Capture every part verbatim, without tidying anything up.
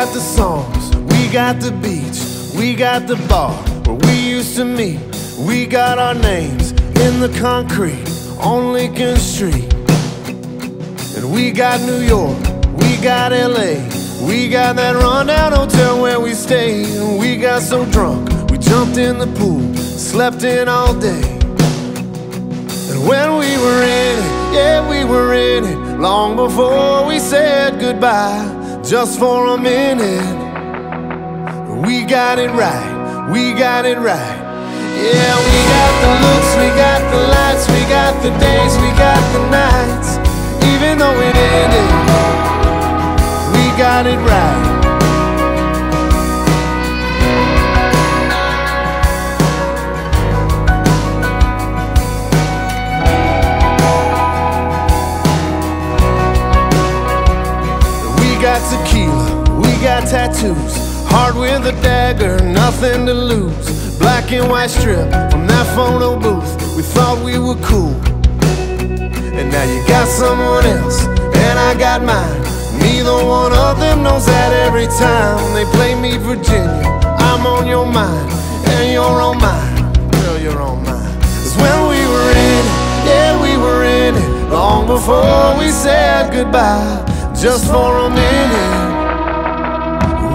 got the songs, we got the beach, we got the bar where we used to meet. We got our names in the concrete on Lincoln Street. And we got New York, we got L A, we got that rundown hotel where we stayed. And we got so drunk, we jumped in the pool, slept in all day. And when we were in it, yeah, we were in it, long before we said goodbye. Just for a minute, we got it right, we got it right. Yeah, we got the looks, we got the lights, we got the days, we got the nights. Even though it ended, we got it right. We got tequila, we got tattoos, hard with a dagger, nothing to lose. Black and white strip from that photo booth, we thought we were cool. And now you got someone else, and I got mine. Neither one of them knows that every time they play me Virginia, I'm on your mind, and you're on mine. Girl, you're on mine. 'Cause when we were in it, yeah, we were in it, long before we said goodbye. Just for a minute,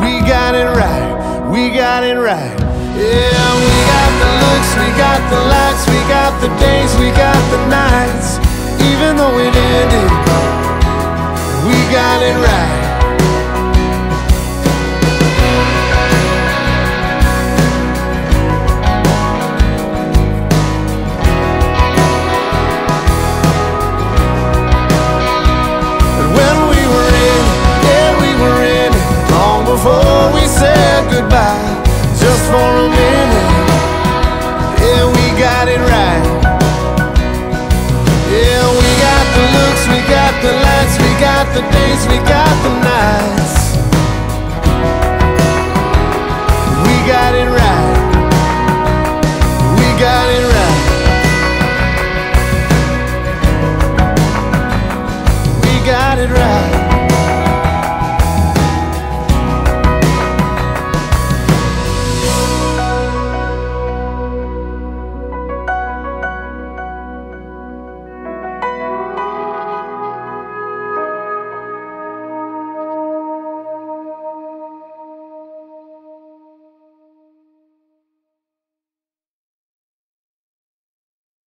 we got it right, we got it right. Yeah, we got the looks, we got the lights, we got the days, we got the nights. Even though it ended, we got it right. And when we were in, yeah, we were in it, long before we said goodbye. Just for a minute, yeah, we got it right. Yeah, we got the looks, we got the lights, we got the days, we got the nights.